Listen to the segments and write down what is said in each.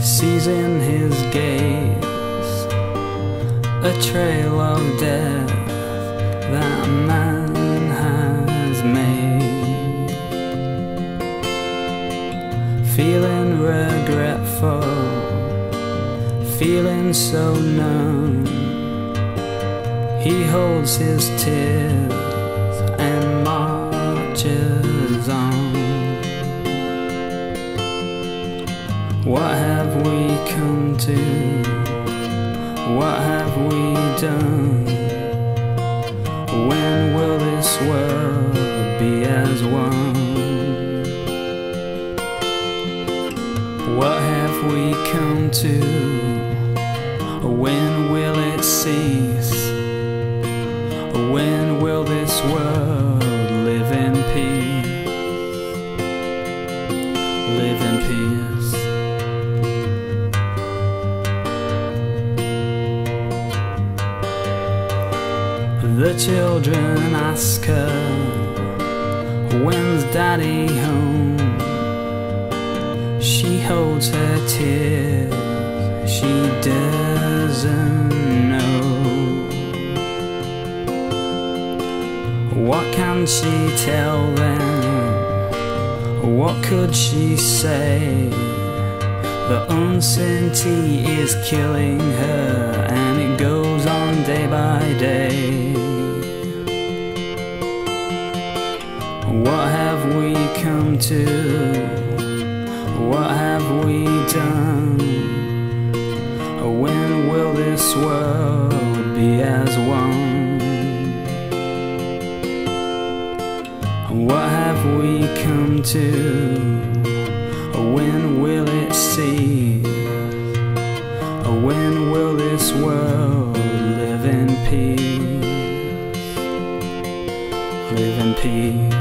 seizing his gaze, a trail of death that man has made. Feeling regretful, feeling so numb, he holds his tears and marches on. What have we come to? What have we done? When will this world be as one? What have we come to? When will it cease? When will this world live in peace? Live in peace. The children ask her, when's daddy home? She holds her tears, she doesn't know. What can she tell them? What could she say? The uncertainty is killing her, and it goes on day by day. What have we come to? What have we done? When will this world be as one? What have we come to? When will it cease? When will this world live in peace? Live in peace.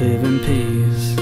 Live in peace.